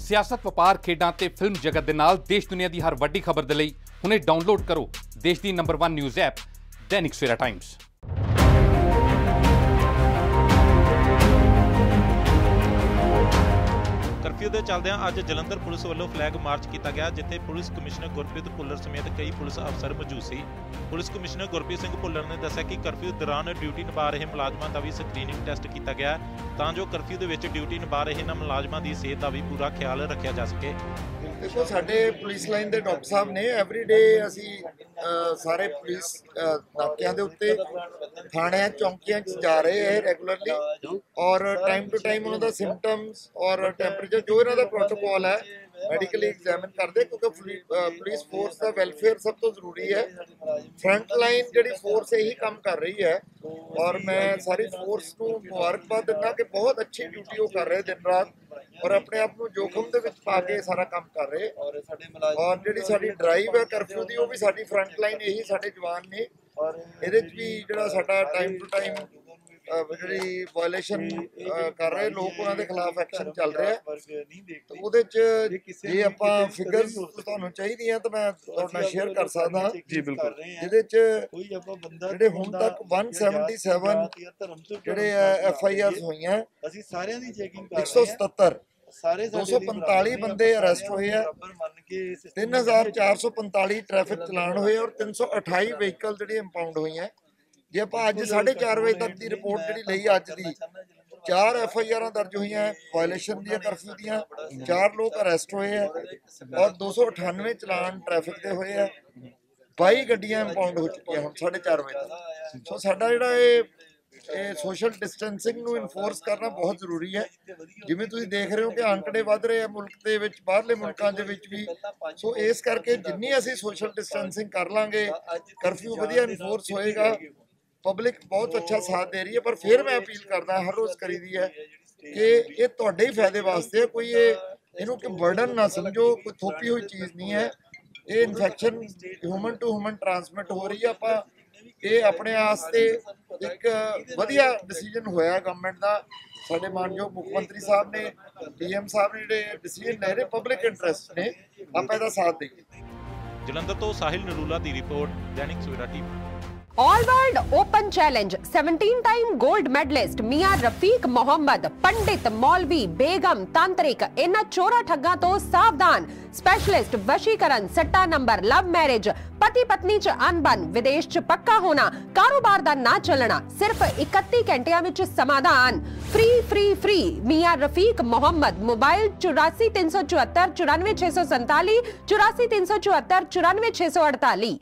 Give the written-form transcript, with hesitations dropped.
सियासत ਵਪਾਰ ਖੇਡਾਂ ਤੇ ਫਿਲਮ ਜਗਤ ਦੇ ਨਾਲ ਦੇਸ਼ ਦੁਨੀਆ ਦੀ ਹਰ ਵੱਡੀ ਖਬਰ ਦੇ ਲਈ ਹੁਣੇ ਡਾਊਨਲੋਡ ਕਰੋ ਦੇਸ਼ ਦੀ number 1 news app Dainik Savera Times. Curfew ਦੇ ਚੱਲਦਿਆਂ ਅੱਜ ਜਲੰਧਰ ਪੁਲਿਸ ਵੱਲੋਂ ਫਲੈਗ ਮਾਰਚ ਕੀਤਾ ਗਿਆ, ਜਿੱਥੇ ਪੁਲਿਸ ਕਮਿਸ਼ਨਰ ਗੁਰਪ੍ਰੀਤ ਭੁੱਲਰ ਸਮੇਤ ਕਈ ਪੁਲਿਸ ਅਫਸਰ ਮੌਜੂਦ ਸੀ। ਪੁਲਿਸ ਕਮਿਸ਼ਨਰ ਗੁਰਪ੍ਰੀਤ ਸਿੰਘ ਭੁੱਲਰ ਨੇ ਦੱਸਿਆ ਕਿ ਕਰਫਿਊ ਦੌਰਾਨ ਡਿਊਟੀ ਨਿਭਾ ਰਹੇ ਮੁਲਾਜ਼ਮਾਂ ਦਾ ਵੀ ਸਕਰੀਨਿੰਗ ਟੈਸਟ ਕੀਤਾ ਗਿਆ ਤਾਂ ਜੋ ਕਰਫਿਊ ਦੇ ਵਿੱਚ ਡਿਊਟੀ ਨਿਭਾ ਰਹੇ ਇਹਨਾਂ ਮੁਲਾਜ਼ਮਾਂ ਦੀ ਸਿਹਤ ਦਾ ਵੀ ਪੂਰਾ ਖਿਆਲ ਰੱਖਿਆ ਜਾ ਸਕੇ। ਦੇਖੋ, ਸਾਡੇ ਪੁਲਿਸ ਲਾਈਨ ਦੇ ਡਾਕਟਰ ਸਾਹਿਬ ਨੇ ਐਵਰੀਡੇ ਅਸੀਂ ਸਾਰੇ ਪੁਲਿਸ ਨਾਕਿਆਂ ਦੇ ਉੱਤੇ ਥਾਣਿਆਂ ਚੌਂਕੀਆਂ 'ਚ ਜਾ ਰਹੇ ਹੈ ਰੈਗੂਲਰਲੀ, ਔਰ ਟਾਈਮ ਟੂ ਟਾਈਮ ਉਹਨਾਂ ਦਾ ਸਿੰਪਟਮਸ ਔਰ ਟੈਂਪਰੇਚਰ ਜੋ ਇਹਨਾਂ ਦਾ ਪ੍ਰੋਟੋਕੋਲ ਹੈ ਮੈਡੀਕਲੀ ਐਗਜ਼ਾਮਿਨ ਕਰਦੇ, ਕਿਉਂਕਿ ਪੁਲਿਸ ਫੋਰਸ ਦਾ ਵੈਲਫੇਅਰ ਸਭ ਤੋਂ ਜ਼ਰੂਰੀ ਹੈ। ਫਰੰਟ ਲਾਈਨ ਜਿਹੜੀ ਫੋਰਸ ਇਹੀ ਕੰਮ ਕਰ ਰਹੀ ਹੈ ਔਰ ਮੈਂ ਸਾਰੀ ਫੋਰਸ ਨੂੰ ਮੁਬਾਰਕਬਾਦ ਦਿੰਦਾ ਕਿ ਬਹੁਤ ਅੱਛੀ ਡਿਊਟੀ ਉਹ ਕਰ ਰਹੇ ਦਿਨ ਰਾਤ ਔਰ ਆਪਣੇ ਆਪ ਨੂੰ ਜੋਖਮ ਦੇ ਵਿੱਚ ਪਾ ਕੇ ਸਾਰਾ ਕੰਮ ਕਰ ਰਹੇ। ਔਰ ਜਿਹੜੀ ਸਾਡੀ ਡਰਾਈਵ ਹੈ ਕਰਫਿਊ ਦੀ, ਉਹ ਵੀ ਸਾਡੀ ਫਰੰਟ ਲਾਈਨ ਇਹੀ ਸਾਡੇ ਜਵਾਨ ਨੇ। ਇਹਦੇ 'ਚ ਵੀ ਜਿਹੜਾ ਸਾਡਾ ਟਾਈਮ ਟੂ ਟਾਈਮ ਜਿਹੜੀ ਵਾਇਲੇਸ਼ਨ ਕਰ ਰਹੇ ਲੋਕ ਉਹਨਾਂ ਦੇ ਖਿਲਾਫ ਐਕਸ਼ਨ ਚੱਲ ਰਿਹਾ ਹੈ। ਉਹਦੇ 'ਚ ਜੇ ਆਪਾਂ ਫਿਗਰ ਤੁਹਾਨੂੰ ਚਾਹੀਦੀਆਂ ਤਾਂ ਮੈਂ ਤੁਹਾਡੇ ਨਾਲ ਸ਼ੇਅਰ ਕਰ ਸਕਦਾ। ਇਹਦੇ 'ਚ ਜਿਹੜੇ ਹੁਣ ਤੱਕ 177 ਜਿਹੜੇ FIR ਹੋਈਆਂ, 177 245 ਬੰਦੇ ਅਰੈਸਟ ਹੋਏ ਆ, 3445 ਟ੍ਰੈਫਿਕ ਚਲਾਨ ਹੋਏ ਔਰ 328 ਵਹੀਕਲ ਜਿਹੜੀ ਇੰਪਾਊਂਡ ਹੋਈਆਂ। ਜੇ ਆਪਾਂ ਅੱਜ 4:30 ਵਜੇ ਤੱਕ ਦੀ ਰਿਪੋਰਟ ਜਿਹੜੀ ਲਈ ਅੱਜ ਦੀ 4 FIR ਦਰਜ ਹੋਈਆਂ ਵਾਇਲੇਸ਼ਨ ਦੀਆਂ ਕਰਫਿਊ ਦੀਆਂ, 4 ਲੋਕ ਅਰੈਸਟ ਹੋਏ ਆ ਔਰ 298 ਚਲਾਨ ਟ੍ਰੈਫਿਕ ਦੇ ਹੋਏ ਆ, 22 ਗੱਡੀਆਂ ਇੰਪਾਊਂਡ ਹੋ ਚੁੱਕੀਆਂ ਹੁਣ 4:30 ਵਜੇ ਤੱਕ। ਸੋ ਸਾਡਾ ਜਿਹੜਾ ਇਹ ਸੋਸ਼ਲ ਡਿਸਟੈਂਸਿੰਗ ਨੂੰ ਇਨਫੋਰਸ ਕਰਨਾ ਬਹੁਤ ਜ਼ਰੂਰੀ ਹੈ। ਜਿਵੇਂ ਤੁਸੀਂ ਦੇਖ ਰਹੇ ਹੋ ਕਿ ਅੰਕੜੇ ਵੱਧ ਰਹੇ ਆ ਮੁਲਕ ਦੇ ਵਿੱਚ, ਬਾਹਰਲੇ ਮੁਲਕਾਂ ਦੇ ਵਿੱਚ ਵੀ। ਸੋ ਇਸ ਕਰਕੇ ਜਿੰਨੀ ਅਸੀਂ ਸੋਸ਼ਲ ਡਿਸਟੈਂਸਿੰਗ ਕਰ ਲਾਂਗੇ ਕਰਫਿਊ ਵਧੀਆ ਇਨਫੋਰਸ ਹੋਏਗਾ। ਪਬਲਿਕ ਬਹੁਤ ਅੱਛਾ ਸਾਥ ਦੇ ਰਹੀ ਹੈ, ਪਰ ਫਿਰ ਮੈਂ ਅਪੀਲ ਕਰਦਾ ਹਰ ਰੋਜ਼ ਕਰੀਦੀ ਹੈ ਕਿ ਇਹ ਤੁਹਾਡੇ ਹੀ ਫਾਇਦੇ ਵਾਸਤੇ, ਕੋਈ ਇਹਨੂੰ ਕਿ ਬਰਡਨ ਨਾ ਸਮਝੋ, ਕੋਈ ਥੋਪੀ ਹੋਈ ਚੀਜ਼ ਨਹੀਂ ਹੈ। ਇਹ infection human to human transmit ਹੋ ਰਹੀ ਹੈ। ਆਪਾਂ ਇਹ ਆਪਣੇ ਵਾਸਤੇ ਇੱਕ ਵਧੀਆ ਡਿਸੀਜਨ ਹੋਇਆ ਗਵਰਨਮੈਂਟ ਦਾ, ਸਾਡੇ ਮਾਨਯੋਗ ਮੁੱਖ ਮੰਤਰੀ ਸਾਹਿਬ ਨੇ DM ਸਾਹਿਬ ਨੇ ਜਿਹੜੇ ਡਿਸੀਜਨ ਲੈ ਰਹੇ ਪਬਲਿਕ ਇੰਟਰਸਟ ਨੇ, ਆਪਾਂ ਇਹਦਾ ਸਾਥ ਦੇਈਏ। ਜਲੰਧਰ ਤੋਂ ਸਾਹਿਲ नुलूला ਦੀ report Dainik Savera TV. All world open challenge 17 time gold medallist Miyar Rafiq Mohammad पंडित मौलवी बेगम तांत्रिक इन्हां चोरा ठग्गां तो सावधान। स्पेशलिस्ट वशीकरण सट्टा नंबर लव मैरिज पति पत्नी च अनबन विदेश च पक्का होना कारोबार दा ना चलना सिर्फ 31 घंटियां विच समाधान। फ्री फ्री फ्री मियार रफीक मोहम्मद मोबाइल 84 374 94647 84 374 94648।